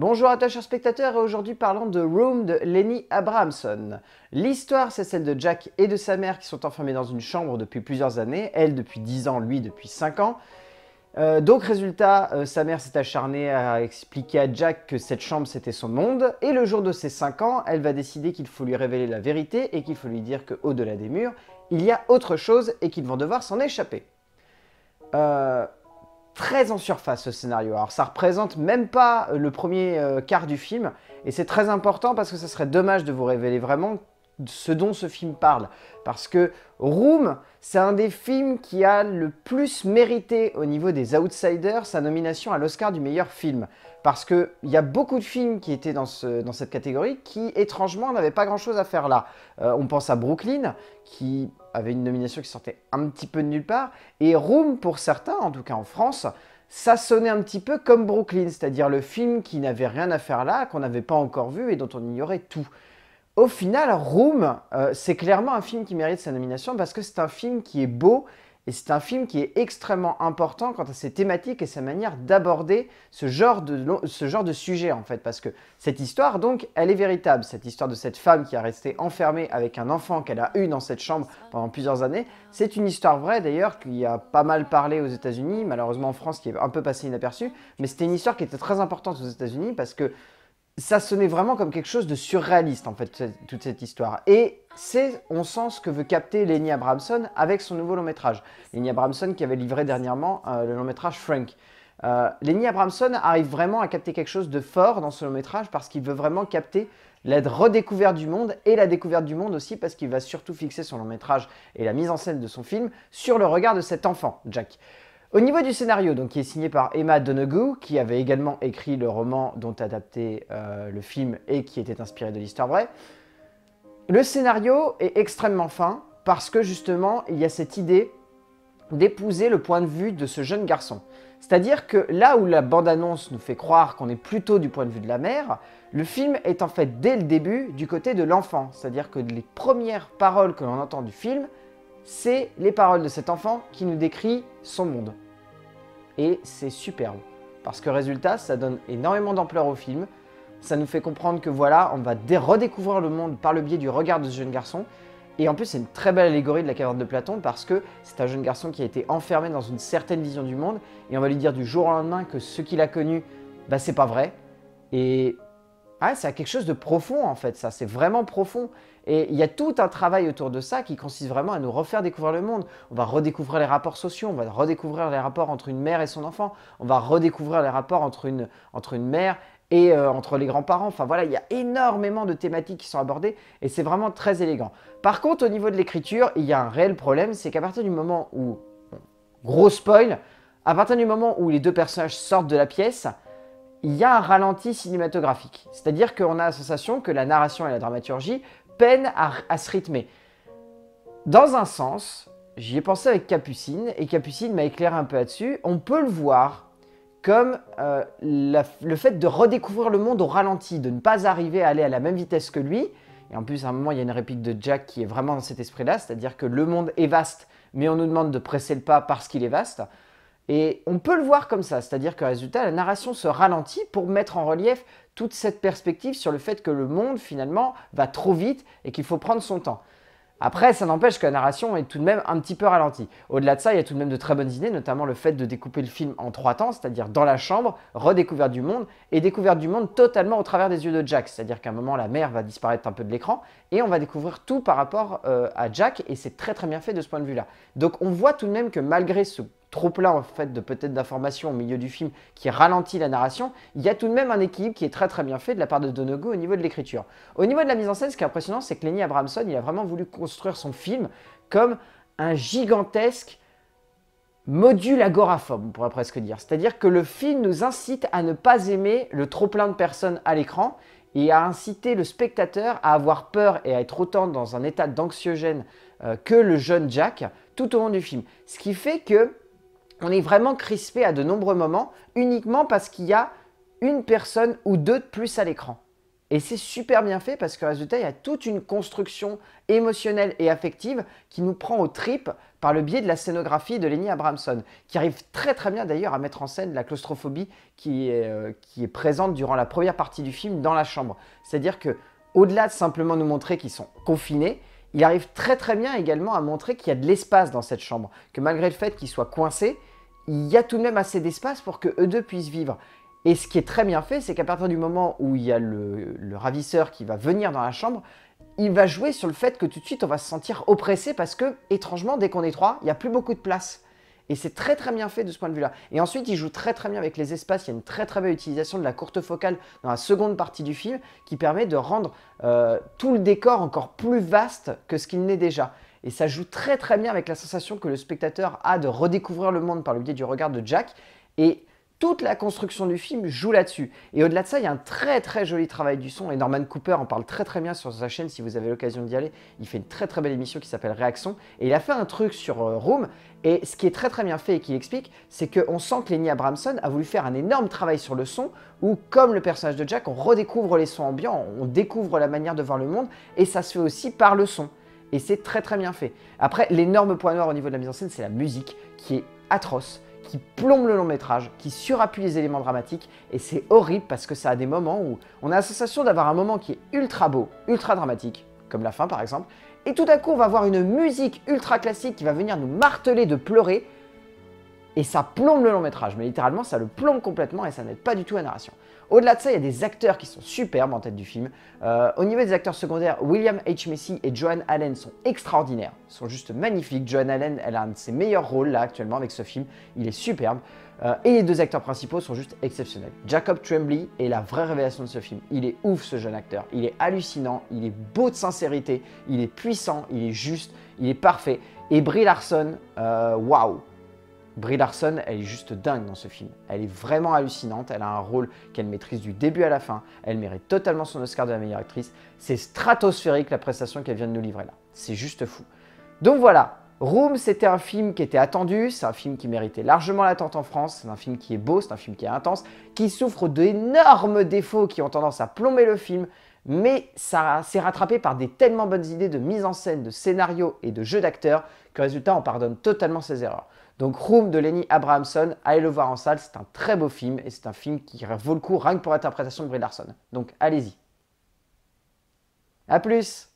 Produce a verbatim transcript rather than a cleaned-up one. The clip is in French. Bonjour à toi chers spectateurs, et aujourd'hui parlons de Room de Lenny Abrahamson. L'histoire c'est celle de Jack et de sa mère qui sont enfermés dans une chambre depuis plusieurs années, elle depuis dix ans, lui depuis cinq ans. Euh, donc résultat, euh, sa mère s'est acharnée à expliquer à Jack que cette chambre c'était son monde, et le jour de ses cinq ans, elle va décider qu'il faut lui révéler la vérité et qu'il faut lui dire qu'au-delà des murs, il y a autre chose et qu'ils vont devoir s'en échapper. Euh... Très en surface ce scénario, alors ça représente même pas le premier euh, quart du film, et c'est très important parce que ça serait dommage de vous révéler vraiment ce dont ce film parle, parce que Room, c'est un des films qui a le plus mérité au niveau des outsiders sa nomination à l'Oscar du meilleur film, parce qu'il y a beaucoup de films qui étaient dans, ce, dans cette catégorie qui, étrangement, n'avaient pas grand-chose à faire là. Euh, on pense à Brooklyn, qui avait une nomination qui sortait un petit peu de nulle part, et Room, pour certains, en tout cas en France, ça sonnait un petit peu comme Brooklyn, c'est-à-dire le film qui n'avait rien à faire là, qu'on n'avait pas encore vu et dont on ignorait tout. Au final, Room, euh, c'est clairement un film qui mérite sa nomination parce que c'est un film qui est beau et c'est un film qui est extrêmement important quant à ses thématiques et sa manière d'aborder ce genre de, ce genre de sujet en fait, parce que cette histoire donc, elle est véritable. Cette histoire de cette femme qui a resté enfermée avec un enfant qu'elle a eu dans cette chambre pendant plusieurs années, c'est une histoire vraie d'ailleurs qui a pas mal parlé aux États-Unis, malheureusement en France qui est un peu passée inaperçue, mais c'était une histoire qui était très importante aux États-Unis parce que ça sonnait vraiment comme quelque chose de surréaliste, en fait, toute cette histoire. Et c'est, on sent, ce que veut capter Lenny Abrahamson avec son nouveau long-métrage. Lenny Abrahamson qui avait livré dernièrement euh, le long-métrage Frank. Euh, Lenny Abrahamson arrive vraiment à capter quelque chose de fort dans ce long-métrage parce qu'il veut vraiment capter la redécouverte du monde et la découverte du monde aussi parce qu'il va surtout fixer son long-métrage et la mise en scène de son film sur le regard de cet enfant, Jack. Au niveau du scénario, donc, qui est signé par Emma Donoghue, qui avait également écrit le roman dont adapté euh, le film et qui était inspiré de l'histoire vraie, le scénario est extrêmement fin parce que justement il y a cette idée d'épouser le point de vue de ce jeune garçon. C'est-à-dire que là où la bande-annonce nous fait croire qu'on est plutôt du point de vue de la mère, le film est en fait dès le début du côté de l'enfant. C'est-à-dire que les premières paroles que l'on entend du film, c'est les paroles de cet enfant qui nous décrit son monde. Et c'est superbe, parce que résultat, ça donne énormément d'ampleur au film, ça nous fait comprendre que voilà, on va redécouvrir le monde par le biais du regard de ce jeune garçon, et en plus c'est une très belle allégorie de la caverne de Platon, parce que c'est un jeune garçon qui a été enfermé dans une certaine vision du monde, et on va lui dire du jour au lendemain que ce qu'il a connu, bah c'est pas vrai, et... Ah, ça a quelque chose de profond en fait, ça, c'est vraiment profond. Et il y a tout un travail autour de ça qui consiste vraiment à nous refaire découvrir le monde. On va redécouvrir les rapports sociaux, on va redécouvrir les rapports entre une mère et son enfant, on va redécouvrir les rapports entre une, entre une mère et euh, entre les grands-parents. Enfin voilà, il y a énormément de thématiques qui sont abordées et c'est vraiment très élégant. Par contre, au niveau de l'écriture, il y a un réel problème, c'est qu'à partir du moment où, gros spoil, à partir du moment où les deux personnages sortent de la pièce, il y a un ralenti cinématographique, c'est-à-dire qu'on a la sensation que la narration et la dramaturgie peinent à, à se rythmer. Dans un sens, j'y ai pensé avec Capucine, et Capucine m'a éclairé un peu là-dessus, on peut le voir comme euh, la, le fait de redécouvrir le monde au ralenti, de ne pas arriver à aller à la même vitesse que lui, et en plus à un moment il y a une réplique de Jack qui est vraiment dans cet esprit-là, c'est-à-dire que le monde est vaste, mais on nous demande de presser le pas parce qu'il est vaste. Et on peut le voir comme ça, c'est-à-dire que résultat, la narration se ralentit pour mettre en relief toute cette perspective sur le fait que le monde, finalement, va trop vite et qu'il faut prendre son temps. Après, ça n'empêche que la narration est tout de même un petit peu ralentie. Au-delà de ça, il y a tout de même de très bonnes idées, notamment le fait de découper le film en trois temps, c'est-à-dire dans la chambre, redécouverte du monde, et découverte du monde totalement au travers des yeux de Jack. C'est-à-dire qu'à un moment, la mère va disparaître un peu de l'écran, et on va découvrir tout par rapport euh, à Jack, et c'est très très bien fait de ce point de vue-là. Donc on voit tout de même que malgré ce trop plein en fait de peut-être d'informations au milieu du film qui ralentit la narration, il y a tout de même un équilibre qui est très très bien fait de la part de Donoghue au niveau de l'écriture. Au niveau de la mise en scène, ce qui est impressionnant, c'est que Lenny Abrahamson, il a vraiment voulu construire son film comme un gigantesque module agoraphobe, on pourrait presque dire. C'est-à-dire que le film nous incite à ne pas aimer le trop plein de personnes à l'écran et à inciter le spectateur à avoir peur et à être autant dans un état d'anxiogène euh, que le jeune Jack tout au long du film. Ce qui fait que on est vraiment crispé à de nombreux moments uniquement parce qu'il y a une personne ou deux de plus à l'écran. Et c'est super bien fait parce que résultat, il y a toute une construction émotionnelle et affective qui nous prend aux tripes par le biais de la scénographie de Lenny Abrahamson, qui arrive très très bien d'ailleurs à mettre en scène la claustrophobie qui est, euh, qui est présente durant la première partie du film dans la chambre. C'est-à-dire que au-delà de simplement nous montrer qu'ils sont confinés, il arrive très très bien également à montrer qu'il y a de l'espace dans cette chambre, que malgré le fait qu'ils soient coincés, il y a tout de même assez d'espace pour que eux deux puissent vivre. Et ce qui est très bien fait, c'est qu'à partir du moment où il y a le, le ravisseur qui va venir dans la chambre, il va jouer sur le fait que tout de suite on va se sentir oppressé parce que, étrangement, dès qu'on est trois, il n'y a plus beaucoup de place. Et c'est très très bien fait de ce point de vue-là. Et ensuite, il joue très très bien avec les espaces. Il y a une très très belle utilisation de la courte focale dans la seconde partie du film qui permet de rendre euh, tout le décor encore plus vaste que ce qu'il n'est déjà. Et ça joue très très bien avec la sensation que le spectateur a de redécouvrir le monde par le biais du regard de Jack. Et toute la construction du film joue là-dessus. Et au-delà de ça, il y a un très très joli travail du son. Et Norman Cooper en parle très très bien sur sa chaîne, si vous avez l'occasion d'y aller. Il fait une très très belle émission qui s'appelle Réaction. Et il a fait un truc sur euh, Room. Et ce qui est très très bien fait et qui explique, c'est qu'on sent que Lenny Abrahamson a voulu faire un énorme travail sur le son, où comme le personnage de Jack, on redécouvre les sons ambiants, on découvre la manière de voir le monde, et ça se fait aussi par le son. Et c'est très très bien fait. Après, l'énorme point noir au niveau de la mise en scène, c'est la musique qui est atroce, qui plombe le long métrage, qui surappuie les éléments dramatiques, et c'est horrible parce que ça a des moments où on a la sensation d'avoir un moment qui est ultra beau, ultra dramatique, comme la fin par exemple, et tout à coup on va avoir une musique ultra classique qui va venir nous marteler de pleurer, et ça plombe le long métrage, mais littéralement ça le plombe complètement et ça n'aide pas du tout à la narration. Au-delà de ça, il y a des acteurs qui sont superbes en tête du film. Euh, au niveau des acteurs secondaires, William H. Macy et Joan Allen sont extraordinaires, sont juste magnifiques. Joan Allen, elle a un de ses meilleurs rôles là actuellement avec ce film, il est superbe. Euh, et les deux acteurs principaux sont juste exceptionnels. Jacob Tremblay est la vraie révélation de ce film. Il est ouf ce jeune acteur, il est hallucinant, il est beau de sincérité, il est puissant, il est juste, il est parfait. Et Brie Larson, waouh wow. Brie Larson, elle est juste dingue dans ce film. Elle est vraiment hallucinante, elle a un rôle qu'elle maîtrise du début à la fin, elle mérite totalement son Oscar de la meilleure actrice. C'est stratosphérique la prestation qu'elle vient de nous livrer là. C'est juste fou. Donc voilà, Room, c'était un film qui était attendu, c'est un film qui méritait largement l'attente en France, c'est un film qui est beau, c'est un film qui est intense, qui souffre d'énormes défauts qui ont tendance à plomber le film, mais ça s'est rattrapé par des tellement bonnes idées de mise en scène, de scénario et de jeu d'acteurs que résultat, on pardonne totalement ses erreurs. Donc Room de Lenny Abrahamson, allez le voir en salle, c'est un très beau film et c'est un film qui vaut le coup rien que pour l'interprétation de Brie Larson. Donc allez-y. A plus!